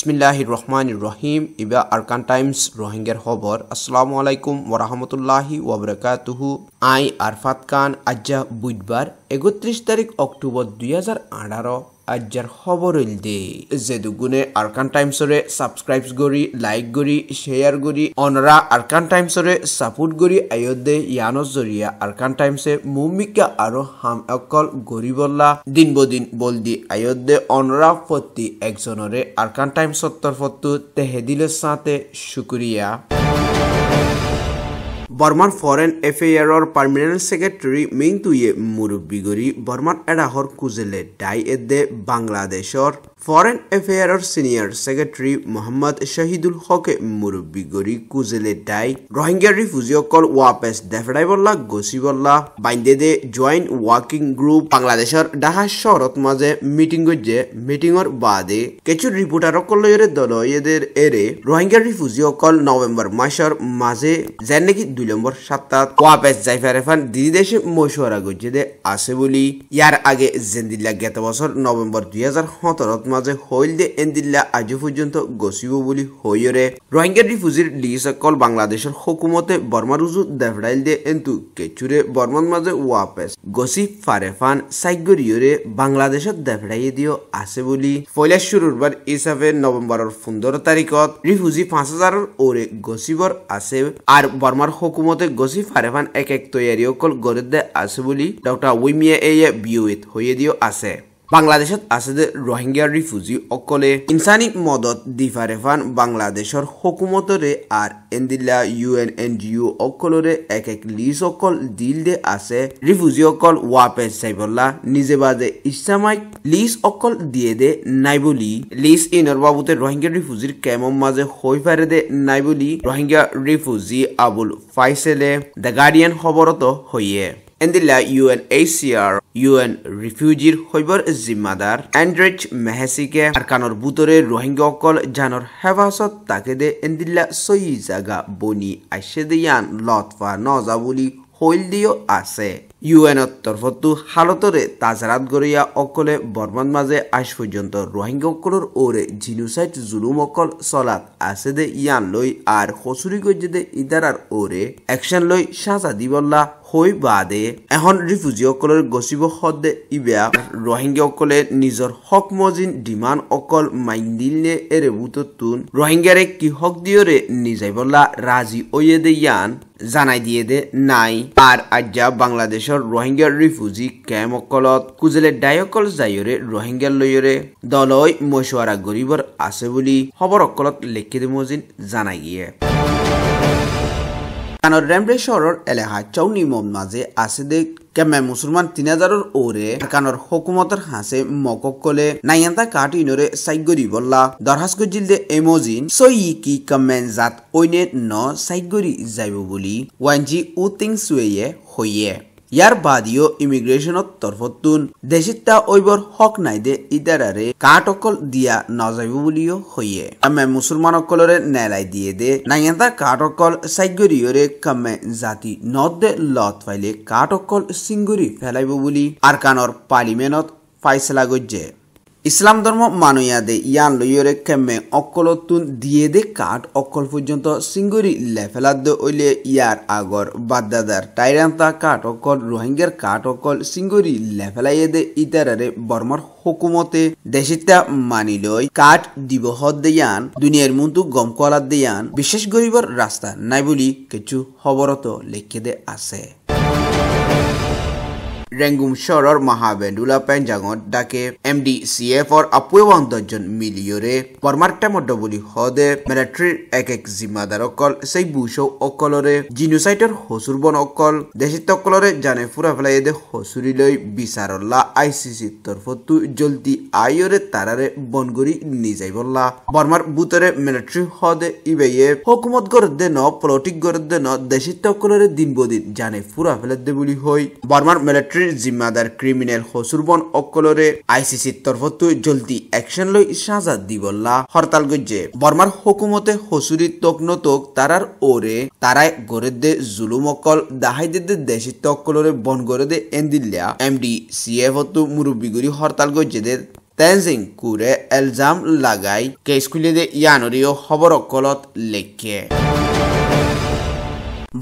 Bismillahirrahmanirrahim. Iba Arakan Times, Rohingya Hobor. Assalamu alaikum warahmatullahi wabarakatuh. Ai Arfat Khan, Aja Budbar. 31 tarikh October 2018. Ajar Hoboril Day. Zedugune Arakan Times ore subscribes gori, like gori, share gori, onora Arakan Times ore support gori ayode Yanos Zoria Arakan Times Mumika Aro Ham Akol Goribola Dinbodin Boldi Ayode Onora Foti Exonore Arakan Times Sotor Fotu Tehedile Sate Shukuriya. Burma Foreign Affairs or Permanent Secretary Mintuye Murubigori, Burma Adahor Kuzele Dai at the Bangladesh or Foreign Affairs Senior Secretary Mohammad Shahidul Haque Murubigori Kuzele Dai, Rohingya Refugee Call Wapes Defraibola Gosibola, Bindede Joint Working Group Bangladesh Daha Shorot Maze Meeting Goje, Meeting or Bade, Ketchu Reputer Colore Doloyeder Ere, Rohingya Refugee Call November Mashar Maze, Zeneki Number Shatat, Wapes Zaifarefan, Didesh Moshora Gojede, Asebuli, Yar Age Zendilla Getawasor, November 2000 Hotorot Maze, Holde Endilla Ajufujunto, Gosibuli, Hoyore, Rohingya Refugee Lisa Call Bangladesh, Hokumote, Bormaruzu, Devrailde, and to Keture, Borman Maze, Wapes, Gosip Farefan, Saiguriure, Bangladesh, Devradio, Asebuli, Folia Shurban Isave, November Fundor Tarikot, Refugee Pasazar, Ore, Gosibor, Aseb, Ar Bormar Hokumote Gosi Farefan Ekek Toyariokol Gorede Asebuli, Doctor Wimia Eye Buit Hoyedio Ase. Bangladeshot Asede Rohingya Refugee Okole, Insani Modot Difarefan, Bangladeshor Hokumotore are Endila UN NGO Okolore, Ekek Lisokol Dilde Ase, Refugee Okol Wapes Saibola, Nizebade Isamai, Lis Okol Diede, Naibuli, Lis Inorwabute Rohingya Refugee Kemo Maze Hoifarede, Naibuli, Rohingya Refugee Abul Faisele, The Guardian Hoboroto Hoye. Endila UNHCR, UN Refugee Hobor Zimadar, Andrej Mehesike, Arkanor Butore, Rohingya Call, Janor Havasot, Takede, Endila Soizaga, Boni, Ashedian, Lotfa, Nozabuli, Holdio Ase. UN Torfotu, Halotore, Tazarat Goria, Okole, Borman Maze, Ashfujonto, Rohingya Color, Ore, Genocide, Zulumokol, Solat, Asede, Yan Loi, Ar, Hosurigojede, Idarar Ore, Action Loi, Shaza Dibola, Hoi Bade, Ahon Refugee Color, Gosibo Hode, Ibea, Rohingya Cole, Nizor, Hokmozin, Diman Okol, Mindile, Erebuto Tun, Rohingya Ki Hokdiore, Nizaibola, Razi Oyede Yan, Zanaidiede, Nai, Ar, Aja, Bangladesh. Rohingya Refugee Camp Kolot, Kuzele Diokol Zayore, Rohingya Loyore, Doloi, Moshwara Goribor, Asebuli, Hoborokolot, Lekedemozin, Zanagie. Kanor Rembre Shoror, Eleha Chowni Mommaze, Asede, Kame Musulman Tinadar Ore, Kanor Hokumotor Hase, Mokokole, Nayanta Katinore, Saigoribola, Dorhasko Gilde Emozin, Soyiki Kamenzat Oinet no, Saigori Zayubuli, Wanji Uting Sueye, Hoye. Yar badio immigration of Torfotun, Desita Oibor Hoknaide, Idarare, Katokol dia Nazavulio Hoye. Ame Musulmano colore Nela diede, Nayanta Katokol, Saiguriore, Kamenzati, not the lot vile, Katokol, Singuri, Felabuli, Arkanor Palimenot, Faisalagoje. Islam Dormo Manoyade, Yan Loyore Kame, Okolotun, Diede Kat, Okolfujonto, Singuri, Lefelado Ole, Yar Agor, Badadar, Tyranta Kat, Okol, Rohingya Kat, Okol, Singuri, Lefelaide, Iterare, Bormor, Hokumote, Desita Maniloi, Kat, Dibohod Deyan, Dunier Muntu, Gomkola Deyan, Bishesh Goriver Rasta, Naibuli, Kechu, Hoboroto, Lekede Ase. Rangum Shoror Mahabendula Penjagot Dake, MD CF or Apuewan Dojon Miliore, Bormartamo Dobuli Hode, Military Ekek Zimadarokol, Seibusho Okolore, Genocider Hosurbon Okol, Desitocolore, Janefura Vlade, Hosuriloi, Bisarola, ICC Torfotu, Jolti Ayore Tarare, Bonguri, Nizaibola, Bormar Butere, Military Hode, Ibeye, Hokumot Gordeno, Polotic Gordeno, Desitocolore Dinbodit, Janefura Vladebuli Hoi, Bormar Military Zimadar criminal Hosurbon Okolore, ICC Torfotu, Jolti Action Loi Shaza Dibola, Hortal Goje, Bormar Hokumote, Hosuri Toknotok, Tarar Ore, Tarai Gorede, Zulumokol, Dahide de Deshito Colore, Bongorede, Endilia, MD, CFO to Murubigori Hortal Gojede. Tenzing Kure Elzam Lagai Keiskulide Yanorio Hoborokolot Leke.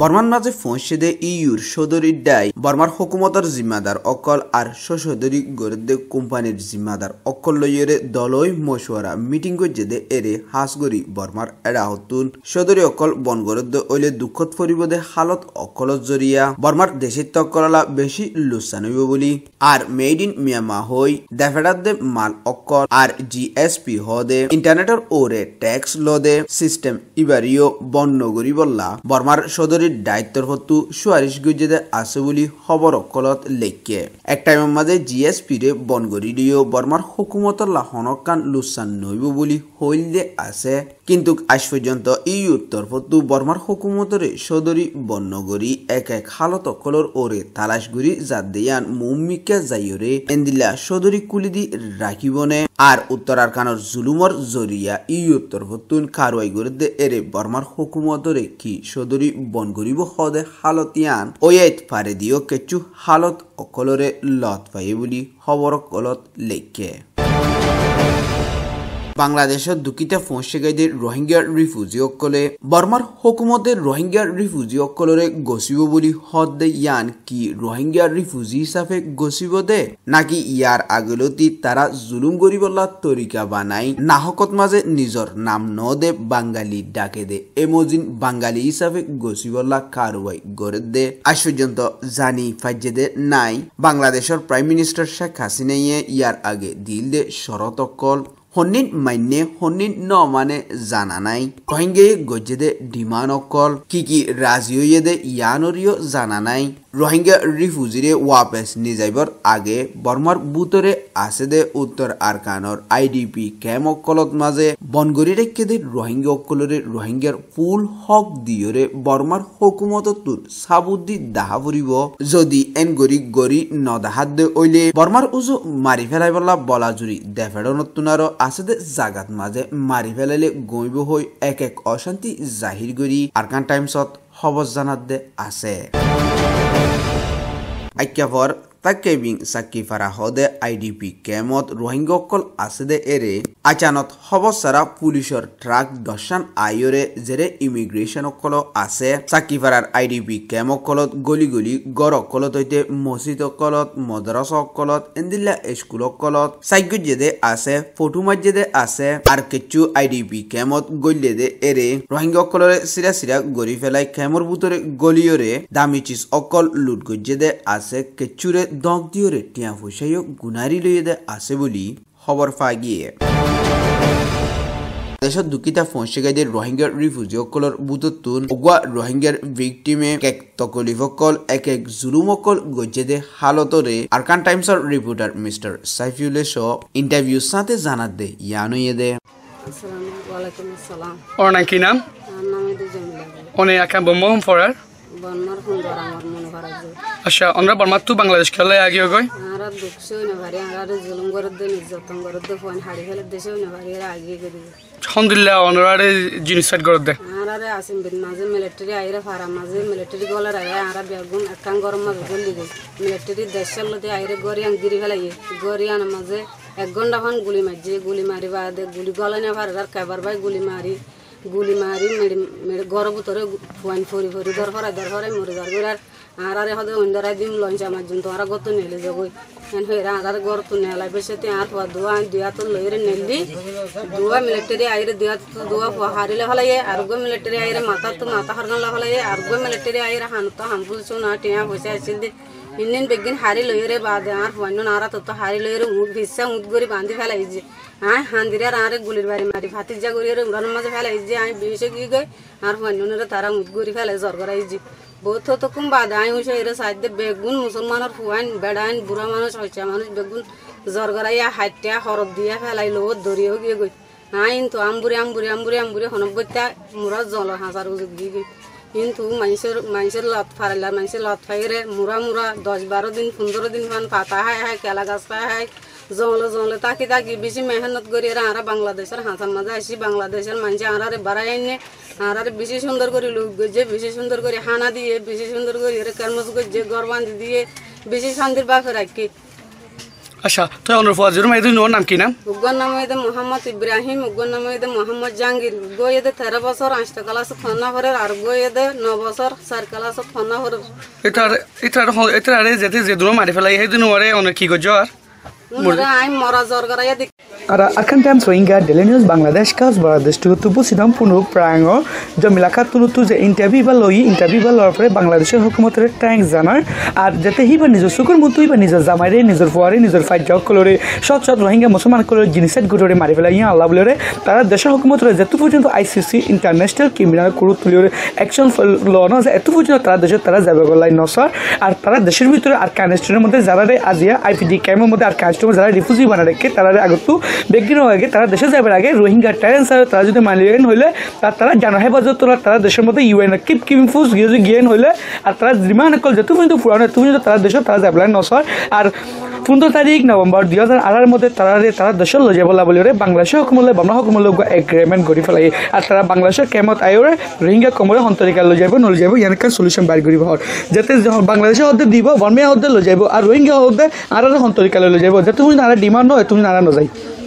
বর্মার মাঝে ফসিদে your সদরি দাই বর্মার হুকুমতর জিম্মাদার অকল আর সসদরি গরদে কোম্পানির জিম্মাদার অকল লয়রে দলই মশওয়ারা meeting গজেদে এরে হাসগরি বর্মার এড়াহতুন সদরি অকল বনগরদ ওলে দুঃখত পরিবদে হালত অকল জরিয়া বর্মার দেশে তকলা বেশি লুসানইব বলি আর মেড ইন মিয়ানমার হই দাফেডাদে মাল অকল আর জিএসপি হদে ইন্টারনেটর ওরে tax লদে system ইবারিও বন্নগরি Balla বর্মার সদরি Dieter Hotu, Shuarish Gujede, Asuli, Hoborokolot, Leke. At time of Mother GSP, Bongoridio, Bormar Hokumotor La Honokan, Lusan Noibuli, Holde Ase, Kintuk Ashfojanto, EU Torfotu, Bormar Hokumotore, Shodori, Bonogori, Eke, Haloto Color Ore, Talashguri, Zadean, Mumika Zayure, Endila, Shodori Kulidi, Rakibone, Ar Uttar Arkan Zulumor, Zoria, EU Torfotun, Karwaigurde, Ere, Bormar Hokumotore, Ki, Shodori, Bon. গরিব হদে হালতিয়ান wait পারে দিও কেচু হালত অকলরে লত পাই বলি খবর কলত লেখে বাংলাদেশের দুকিতা ফসেগাইদের রোহিঙ্গা রিফিউজি অকলে বর্মার হুকুমতের রোহিঙ্গা রিফিউজি অকলরে গসিব বলি হদ দে ইয়ান কি রোহিঙ্গা রিফিউজি হিসাবে গসিব দে নাকি ইয়ার আগলতি তারা জুলুম গরিবলা তরিকা বানাই নাহকত মাঝে নিজর নাম ন দে বাঙালি ডাকে দে এমোজিন বাঙালি হিসাবে গসিবলা কারওয়াই গরে দে আশ্চর্যন্ত জানি ফাজে দে নাই বাংলাদেশের প্রাইম মিনিস্টার শাকাসিনে ইয়ার আগে দিল দে শরত অকল Honin maine honin no mane zananai. Rohingya gojede dimanokol kiki razioyede yanorio zananai. Rohingya refugee wapes nizaibar age Bormar butore asede Uttar Arkan or IDP kemokolot maze Bongorire kede Rohingya colore Rohingya full hog diore Bormar hokumoto tut sabudi dahavuribo Zodi engori gori no dahade oile Bormar uzu marifelabola bolajuri defedonotunaro আসেদে জাগাত মাঝে মারি ফেলালে গইব হই এক এক অশান্তি জাহির গরি আরকান টাইমসত খবর জানাত দে আছে আইকাফর তাকেবিং সাকি ফারা হদে আইডিপি কেমত রোহিঙ্গকল আসেদে এরে আচানত খবরসারা পুলিশর ট্রাক দশান আইরে জেরে ইমিগ্রেশন কল আছে সাকি ফারার আইডিপি কেমকলত গলি গলি গরকলত হইতে মসজিদ কলত মাদ্রাসা কলত ইন্দিলা স্কুল কলত সাইগজেদে আছে ফটুমাজেদে আছে আর কিছু আইডিপি কেমত গলিদে এরে রোহিঙ্গকলরে সিরা সিরা গরি ফেলাই কেমর ভিতরে গলিয়রে দামিচিস অকল লুট গজেদে আছে কিচুরে দক দিওরে টিয়া ফুসাইও গুনারি লইদে আছে বলি খবর ফাগিয়ে দেশত দুকিতা ফসেগাইদের রোহিঙ্গা রিফিউজি অকলর বুততুন ওগা রোহিঙ্গার ভিকটিমে কেক তকলিফকল এক এক জুলুমকল গজেদে হালতরে আরকান টাইমসর রিপোর্টার মিস্টার সাইফুলে শো ইন্টারভিউ সাথে জানাত দে ইয়ানুয়ে দে আসসালামু আলাইকুম আসসালাম ওর নাম কি নাম নামে দুজমিলা ওনে আকা বমম ফরার বনমার ফুলদার আমার মনে করা যায় আচ্ছা আমরা বর্মা তো বাংলাদেশ খেলে আগে গই আমরা দুঃখছো না ভারি আমরা জুলুম করতে নির্যাতন করতে ফোন হাড়ি ফেলে দেশে না ভারি আগে গই আলহামদুলিল্লাহ অনরারে জিনিসাইড করতে আরারে আসিম বিন মাঝে মিলিটারি আইরা ফারা মাঝে মিলিটারি গলার আরা বেগুন একাং গরম মাঝে গলি গই মিলিটারি দেশলতে আইরা গরিয়াং গিরি ফেলাই গরিয়ান মাঝে 1 ঘন্টা ফান গুলি মাঝে গুলি মারি বাদে গুলি গলানে ফারা আর কাবার ভাই গুলি মারি গুলিমারি মেরে গরব তোরে ফোন ফরি ফরি দরফরে মরে দরগরা আরারে হদে ওندرাই দিন লঞ্চ আমার জন্য তোরা গত নেলে জগই এন হেরা আদার গর তো নেলাই বসেতে আর দোয়া দিয়া তো লইরে নেলি দোয়া মিলিটারি আইরে দিয়া তো দোয়া হারিলে হলায়ে আর গো মিলিটারি আইরে মাথা তো মাথা হরনলা হলায়ে আর গো মিলিটারি আইরে হান তো হামবুল সোনা টিয়া বসে আছিলদি ইনদিন বেগিন হারি লইরে বাদে আর ফোন নারা তো হারি লইরে উঠ ভিসা উঠ গরি বাঁধি ফেলাইজি I handira are Gulibari Marifati Jaguri, Ramaz Halaji, I Bishagi, are one Nunataram Gurifalas or Goraji. Both Tokumba, I wish I reside the Begun, Musulman of Huan, Badan, Buraman, Shaman, Begun, Zorgoraya, Hatia, Horodia, Halilo, Doriogi. I into Amburiamburi, Honobuta, Murazola Hazaru Gigi. Into Mansilot Parala, Mansilot Fire, Muramura, Dojbarodin, Fundurodin, Pataha, Kalagaspa. Zonla zonla taki taki bishi mehnat kori ara Bangladeshar hasan maza ashi Bangladeshar manje arare barayne arare bishi sundor kori log je bishi sundor kori hana diye bishi sundor kori karmos je gorban diye bishi shandir ba rakhi Asha, tell all of us, you may do no Namkina. Uganamay the Mohammed Ibrahim, Uganamay the Mohammed Jangil, Goya the Terabasor, and Stakalas of Hanavar, Argoya the Novasor, Sarkalas of Hanavar. It is that is a drum, and if I had no way on a Kigojar, I'm Morazor Garayati. Ara Arkan Times Rohingya Daily News Bangladesh Kas Baradesh to Busidam Puno Prango, Jamilaka Tulu the interview or Bangladesh Hokumotor Tank Zanar, at Jatahiban is a Sukur Mutuban is a Zamare, is a foreign, is a fight job color, shot shot Rohingya Musuman color, Ginisset Guru Marivelaya, Lavlore, Tara Desha Hokumotor is a 2 foot to ICC International Criminal Court action for Lonos, a 2 foot of Taraja Tarazagola Nosar, at Tara the Shirvitur Arcanistrum of the Zarade Asia, IPD Camo of the Arcanistrum Zara Diffusi Banaka, Tara Agutu. Begin again, Tara Desha Zabraga, Rohingya Terence, Tazu the Malayan Hole, Tara Janahebazot, Tara Desham of the UN, Kip Kim Fus, Yuzu Gain Hole, Atras Dimanacal, the 2 to 4 Tara Desha Tazablan Nosar, are Fundo Tarik, November, the other Alarmo de Tara, Tara Desha, Lojabala, Bangladesh, Kumula, Bamahokumuloga agreement, Gorifale, Atara Bangladesh, came out Iora, Rohingya Komora, Hontorica, Lojabo, Lojabo, Yanaka solution by Gorifahor. That is the Bangladesh of the Diva, one way of the Lojabo, are Rohingya of the Ara Hontorica Lojabo, the two in Ara Dimano, a two in Aranozai.